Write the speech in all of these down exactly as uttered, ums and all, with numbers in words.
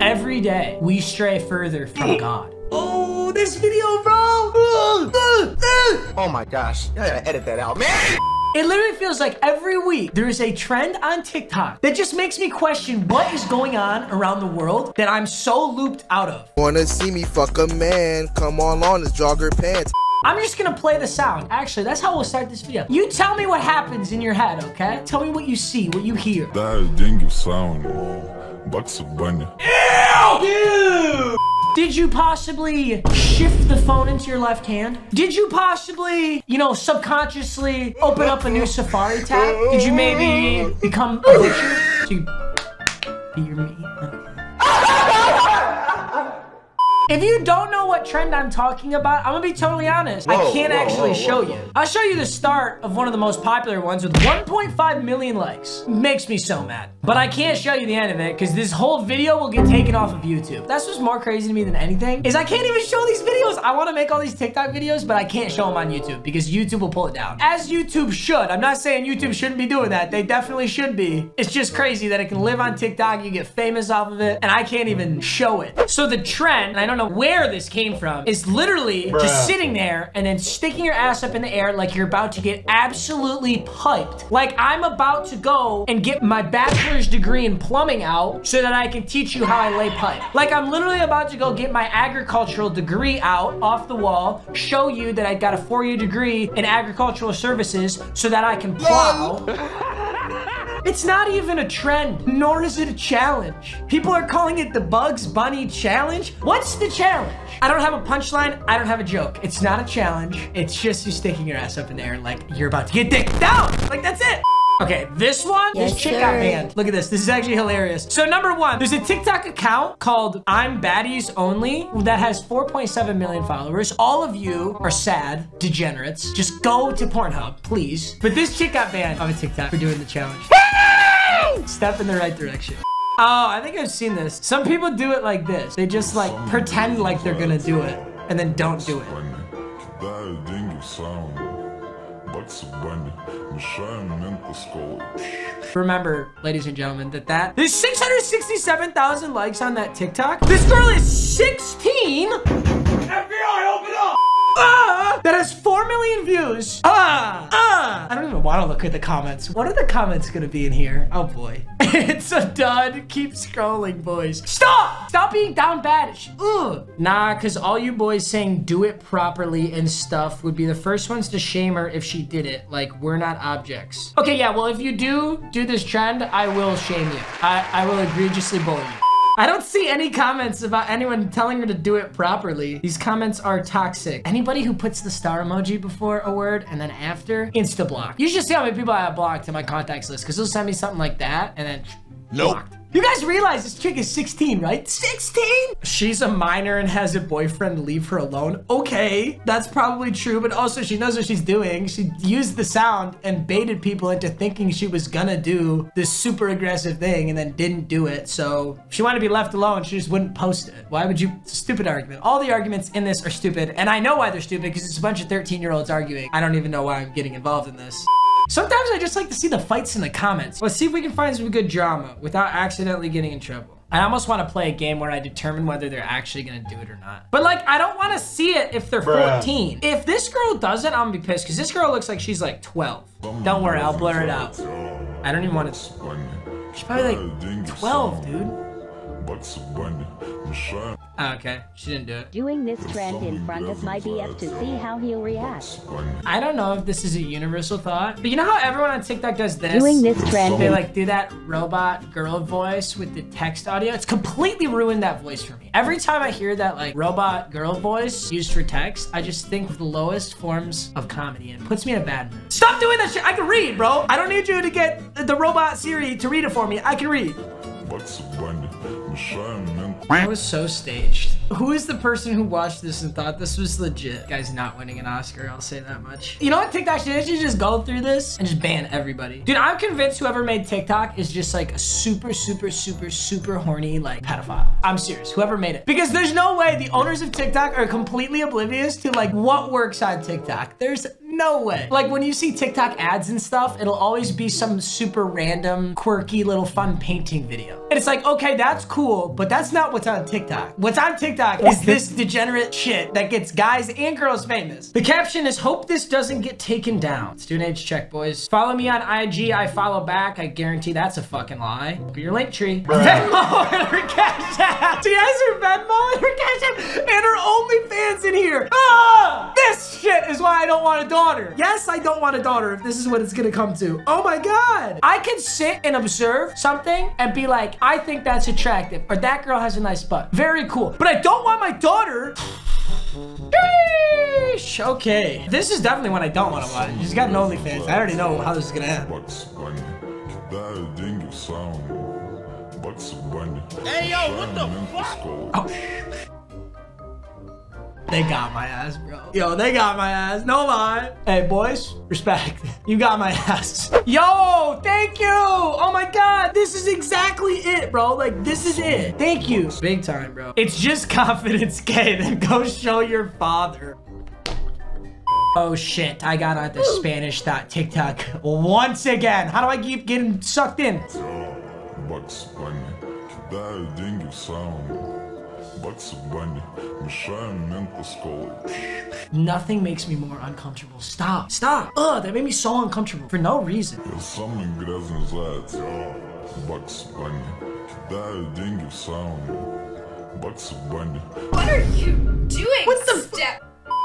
Every day, we stray further from God. Oh, this video, bro. Oh my gosh, I gotta edit that out, man. It literally feels like every week there is a trend on TikTok that just makes me question what is going on around the world that I'm so looped out of. Wanna see me fuck a man? Come on on his jogger pants. I'm just gonna play the sound. Actually, that's how we'll start this video. You tell me what happens in your head, okay? Tell me what you see, what you hear. That is dengue sound, bro. Bugs Bunny. Ew! Ew! Did you possibly shift the phone into your left hand? Did you possibly, you know, subconsciously open up a new Safari tab? Did you maybe become a butcher? Do you beat your meat? If you don't know what trend I'm talking about, I'm gonna be totally honest. Whoa, I can't whoa, actually whoa, show whoa. you. I'll show you the start of one of the most popular ones with one point five million likes. Makes me so mad. But I can't show you the end of it because this whole video will get taken off of YouTube. That's what's more crazy to me than anything is I can't even show these videos. I wanna make all these TikTok videos, but I can't show them on YouTube because YouTube will pull it down. As YouTube should. I'm not saying YouTube shouldn't be doing that. They definitely should be. It's just crazy that it can live on TikTok. You get famous off of it and I can't even show it. So the trend, and I don't know where this came from, is literally Bruh. just sitting there and then sticking your ass up in the air like you're about to get absolutely piped. Like I'm about to go and get my bachelor's degree in plumbing out so that I can teach you how I lay pipe. Like I'm literally about to go get my agricultural degree out off the wall, show you that I got a four-year degree in agricultural services so that I can plow. It's not even a trend, nor is it a challenge. People are calling it the Bugs Bunny challenge. What's the challenge? I don't have a punchline. I don't have a joke. It's not a challenge. It's just you sticking your ass up in the air like you're about to get dicked down. Like that's it. Okay, this one, yes, this chick sir. got banned. Look at this, this is actually hilarious. So number one, there's a TikTok account called I'm Baddies Only that has four point seven million followers. All of you are sad degenerates. Just go to Pornhub, please. But this chick got banned on a TikTok for doing the challenge. Step in the right direction. Oh, I think I've seen this. Some people do it like this. They just like pretend like they're gonna do it and then don't do it. Remember, ladies and gentlemen, that that there's six hundred sixty-seven thousand likes on that TikTok. This girl is sixteen. F B I, open up. Ah, that has four million views. Ah, ah. I don't even want to look at the comments. What are the comments going to be in here? Oh, boy. It's a dud. Keep scrolling, boys. Stop. Stop being down baddish. Ugh. Nah, because all you boys saying do it properly and stuff would be the first ones to shame her if she did it. Like, we're not objects. Okay, yeah, well, if you do do this trend, I will shame you. I, I will egregiously bully you. I don't see any comments about anyone telling her to do it properly. These comments are toxic. Anybody who puts the star emoji before a word and then after, insta-block. You should see how many people I have blocked in my contacts list because they'll send me something like that and then nope. blocked. You guys realize this chick is sixteen, right? sixteen? She's a minor and has a boyfriend. Leave her alone. Okay, that's probably true, but also she knows what she's doing. She used the sound and baited people into thinking she was gonna do this super aggressive thing and then didn't do it. So if she wanted to be left alone, she just wouldn't post it. Why would you? Stupid argument. All the arguments in this are stupid, and I know why they're stupid because it's a bunch of thirteen-year-olds arguing. I don't even know why I'm getting involved in this. Sometimes I just like to see the fights in the comments. Let's see if we can find some good drama without accidentally getting in trouble. I almost want to play a game where I determine whether they're actually going to do it or not. But like, I don't want to see it if they're Bruh. fourteen. If this girl doesn't, I'm going to be pissed because this girl looks like she's like twelve. Don't worry, I'll blur it out. I don't even want to... She's probably like twelve, dude. Oh, okay, she didn't do it. Doing this trend in front of my B F to see how he'll react. I don't know if this is a universal thought, but you know how everyone on TikTok does this? Doing this trend. They like do that robot girl voice with the text audio. It's completely ruined that voice for me. Every time I hear that like robot girl voice used for text, I just think of the lowest forms of comedy and puts me in a bad mood. Stop doing that shit. I can read, bro. I don't need you to get the robot Siri to read it for me. I can read. I was so staged. Who is the person who watched this and thought this was legit? Guy's not winning an Oscar, I'll say that much. You know what TikTok should do? Just go through this and just ban everybody. Dude, I'm convinced whoever made TikTok is just like a super, super, super, super horny, like pedophile. I'm serious, whoever made it. Because there's no way the owners of TikTok are completely oblivious to like what works on TikTok. There's No way. Like when you see TikTok ads and stuff, it'll always be some super random, quirky little fun painting video. And it's like, okay, that's cool, but that's not what's on TikTok. What's on TikTok is this degenerate shit that gets guys and girls famous. The caption is, hope this doesn't get taken down. Let's do an age check, boys. Follow me on I G, I follow back. I guarantee that's a fucking lie. Look at your link tree. Venmo and her Cash App. She has her Venmo and her Cash App and her OnlyFans in here. Ah! This shit is why I don't want a daughter. Yes, I don't want a daughter if this is what it's gonna come to. Oh my God. I can sit and observe something and be like, I think that's attractive, or that girl has a nice butt. Very cool. But I don't want my daughter. Sheesh. Okay. This is definitely one I don't want to watch. She's got an OnlyFans. I already know how this is gonna happen. Bugs Bunny. Bugs Bunny. Hey yo, what the fuck? Oh. They got my ass, bro. Yo, they got my ass. No lie. Hey, boys, respect. You got my ass. Yo, thank you. Oh my God, this is exactly it, bro. Like, this is it. Thank you. Big time, bro. It's just confidence, K. Then go show your father. Oh shit, I got on the Spanish dot TikTok once again. How do I keep getting sucked in? Yo, Bugs Bunny. Nothing makes me more uncomfortable. Stop. Stop. Ugh, that made me so uncomfortable for no reason. What are you doing? What the step?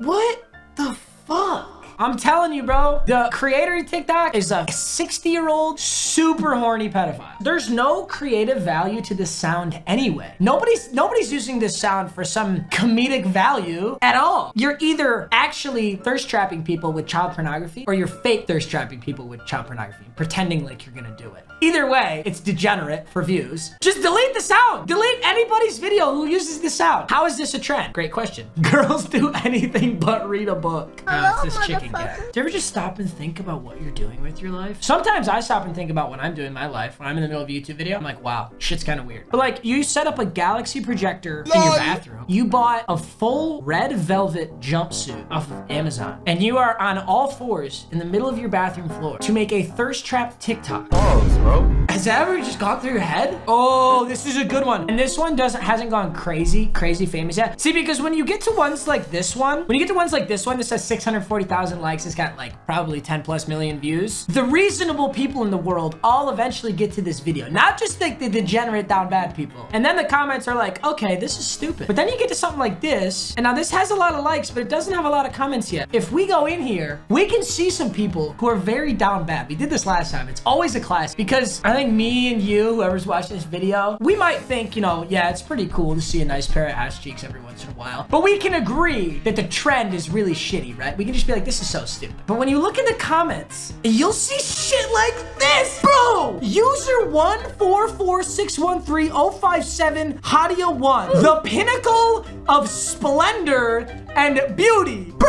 What the fuck? I'm telling you, bro, the creator of TikTok is a sixty year old super horny pedophile. There's no creative value to this sound anyway. Nobody's nobody's using this sound for some comedic value at all. You're either actually thirst trapping people with child pornography, or you're fake thirst trapping people with child pornography, pretending like you're gonna do it. Either way, it's degenerate for views. Just delete the sound. Delete anybody's video who uses the sound. How is this a trend? Great question. Girls do anything but read a book. Hello, oh, it's this chicken. Yeah. Do you ever just stop and think about what you're doing with your life? Sometimes I stop and think about what I'm doing in my life. When I'm in the middle of a YouTube video, I'm like, wow, shit's kind of weird. But like, you set up a Galaxy projector in your bathroom. You bought a full red velvet jumpsuit off of Amazon. And you are on all fours in the middle of your bathroom floor to make a thirst trap TikTok. Balls, bro. Has that ever just gone through your head? Oh, this is a good one. And this one doesn't hasn't gone crazy, crazy famous yet. See, because when you get to ones like this one, when you get to ones like this one that says six hundred forty thousand likes, it's got like probably ten plus million views. The reasonable people in the world all eventually get to this video, not just like the degenerate down bad people. And then the comments are like, okay, this is stupid. But then you get to something like this, and now this has a lot of likes, but it doesn't have a lot of comments yet. If we go in here, we can see some people who are very down bad. We did this last time. It's always a class, because I think me and you, whoever's watching this video, we might think, you know, yeah, it's pretty cool to see a nice pair of ass cheeks every once in a while, but we can agree that the trend is really shitty, right? We can just be like, this is so stupid. But when you look in the comments, you'll see shit like this, bro. User one four four six one three zero five seven Hadia one, the pinnacle of splendor and beauty, bro.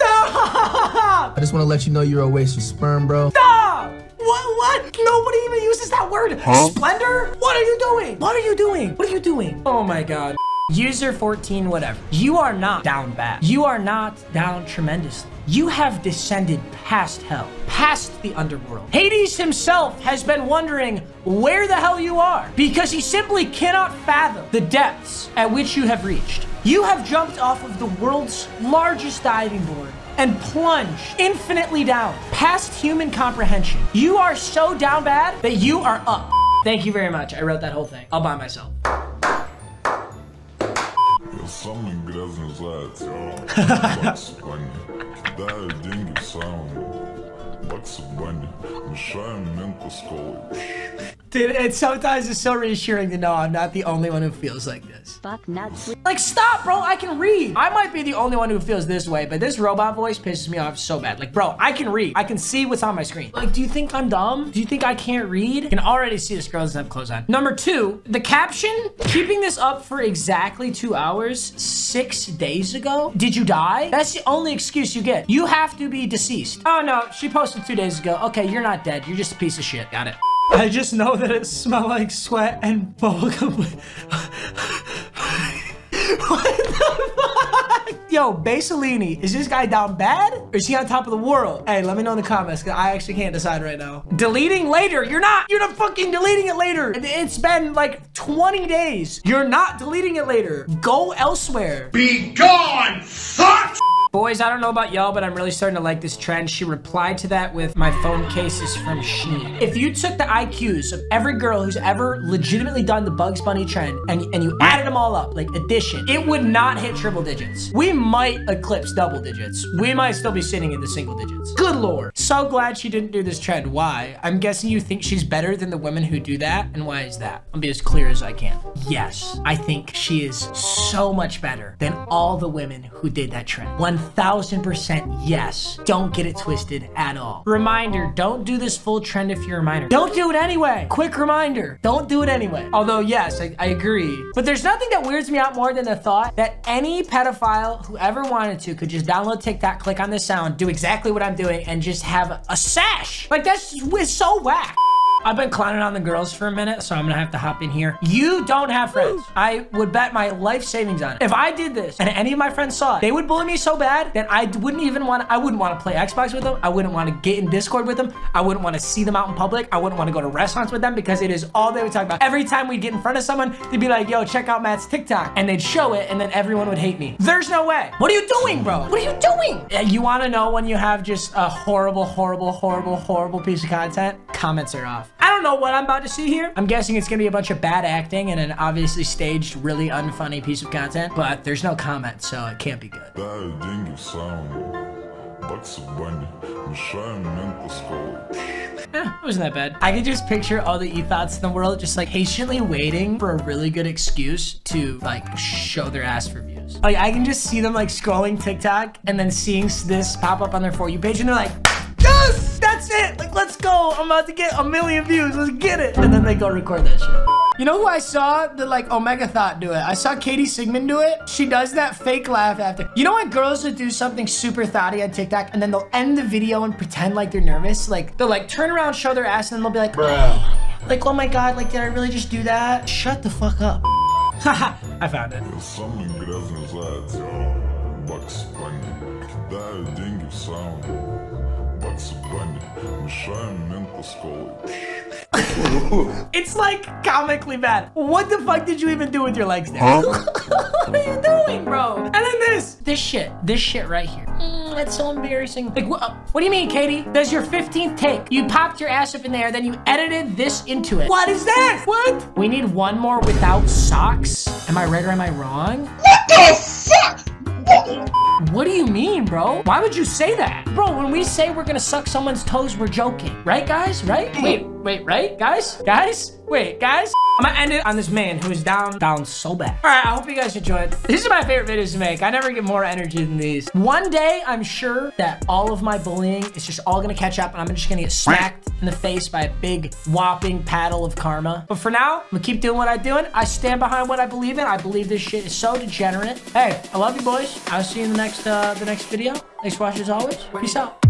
Stop. I just want to let you know you're a waste of sperm, bro. Stop. What? What? Nobody even uses that word. Huh? Splendor? What are you doing? What are you doing? What are you doing? Oh my God. User fourteen, whatever. You are not down bad. You are not down tremendously. You have descended past hell, past the underworld. Hades himself has been wondering where the hell you are, because he simply cannot fathom the depths at which you have reached. You have jumped off of the world's largest diving board and plunge infinitely down, past human comprehension. You are so down bad that you are up. Thank you very much. I wrote that whole thing all by myself. Something doesn't last, yo. Bugs Bunny. That ding of sound. Bugs Bunny. Shein mental school. Dude, and sometimes it's so reassuring to know I'm not the only one who feels like this. Fuck nuts. Like, stop, bro. I can read. I might be the only one who feels this way, but this robot voice pisses me off so bad. Like, bro, I can read. I can see what's on my screen. Like, do you think I'm dumb? Do you think I can't read? I can already see this girl doesn't have clothes on. Number two, the caption, keeping this up for exactly two hours, six days ago. Did you die? That's the only excuse you get. You have to be deceased. Oh, no. She posted two days ago. Okay, you're not dead. You're just a piece of shit. Got it. I just know that it smelled like sweat and bubble gum. What the fuck? yo, Basilini, is this guy down bad? Or is he on top of the world? Hey, let me know in the comments, because I actually can't decide right now. Deleting later? You're not. You're not fucking deleting it later. It's been like twenty days. You're not deleting it later. Go elsewhere. Be gone, fuck! Boys, I don't know about y'all, but I'm really starting to like this trend. She replied to that with, my phone case is from Shein. If you took the I Qs of every girl who's ever legitimately done the Bugs Bunny trend and, and you added them all up, like addition, it would not hit triple digits. We might eclipse double digits. We might still be sitting in the single digits. Good lord. So glad she didn't do this trend. Why? I'm guessing you think she's better than the women who do that. And why is that? I'll be as clear as I can. Yes, I think she is so much better than all the women who did that trend. One one thousand percent yes. Don't get it twisted at all. Reminder, don't do this full trend if you're a minor. Don't do it anyway. Quick reminder, don't do it anyway. Although, yes, I, I agree. But there's nothing that weirds me out more than the thought that any pedophile who ever wanted to could just download TikTok, click on the sound, do exactly what I'm doing, and just have a sash. Like, that's so whack. I've been clowning on the girls for a minute, so I'm gonna have to hop in here. You don't have friends. I would bet my life savings on it. If I did this and any of my friends saw it, they would bully me so bad that I wouldn't even want to, I wouldn't want to play Xbox with them. I wouldn't want to get in Discord with them. I wouldn't want to see them out in public. I wouldn't want to go to restaurants with them because it is all they would talk about. Every time we'd get in front of someone, they'd be like, yo, check out Matt's TikTok. And they'd show it, and then everyone would hate me. There's no way. What are you doing, bro? What are you doing? You want to know when you have just a horrible, horrible, horrible, horrible piece of content? Comments are off. I don't know what I'm about to see here. I'm guessing it's gonna be a bunch of bad acting and an obviously staged, really unfunny piece of content, but there's no comment, so it can't be good. Eh, it wasn't that bad. I could just picture all the e-thoughts in the world just like patiently waiting for a really good excuse to like show their ass for views. Like, I can just see them like scrolling TikTok and then seeing this pop up on their For You page and they're like, yes! That's it! Like, let's go! I'm about to get a million views, let's get it! And then they go record that shit. You know who I saw the, like, Omega Thought do it? I saw Katie Sigmund do it. She does that fake laugh after. You know when girls would do something super thoughty on TikTok and then they'll end the video and pretend like they're nervous? Like, they'll, like, turn around, show their ass, and then they'll be like, bruh. Like, oh my god, like, did I really just do that? Shut the fuck up. Haha, I found it. There's something gross inside, yo. Bugs Bunny. That thing is sound. It's like comically bad. What the fuck did you even do with your legs there? Huh? What are you doing, bro? And then this. This shit. This shit right here. Mm, that's so embarrassing. Like, what, uh, what do you mean, Katie? That's your fifteenth take. You popped your ass up in there, then you edited this into it. What is that? What? We need one more without socks. Am I right or am I wrong? What the fuck? What do you mean, bro? Why would you say that? Bro, when we say we're gonna suck someone's toes, we're joking. Right, guys? Right? Wait, wait, right? Guys? Guys? Wait, guys? I'm gonna end it on this man who is down, down so bad. All right, I hope you guys enjoyed. These are my favorite videos to make. I never get more energy than these. One day, I'm sure that all of my bullying is just all gonna catch up and I'm just gonna get smacked in the face by a big whopping paddle of karma. But for now, I'm gonna keep doing what I'm doing. I stand behind what I believe in. I believe this shit is so degenerate. Hey, I love you, boys. I'll see you in the next, uh, the next video. Thanks for watching as always. Peace out.